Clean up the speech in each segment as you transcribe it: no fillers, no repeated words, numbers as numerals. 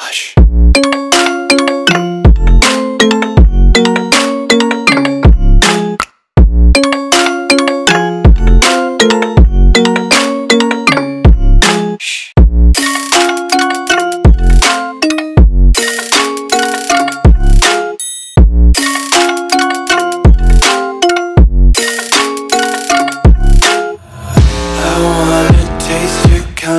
Hush.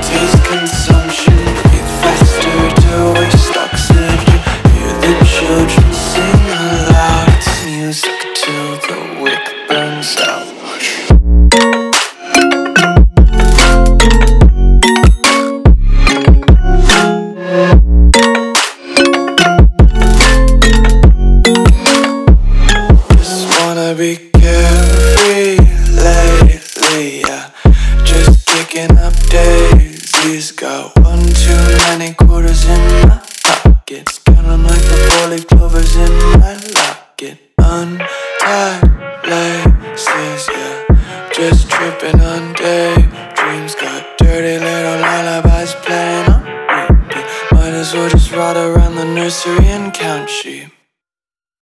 taste consumption, breathe faster to waste oxygen. Hear the children sing aloud. It's music till the wick burns out. Be carefree lately, yeah. Just picking up daisies. Got one too many quarters in my pockets. Count 'em like the four-leaf clovers in my locket. Untied laces, yeah. Just tripping on daydreams. Got dirty little lullabies playing on repeat. Might as well just ride around the nursery and count sheep.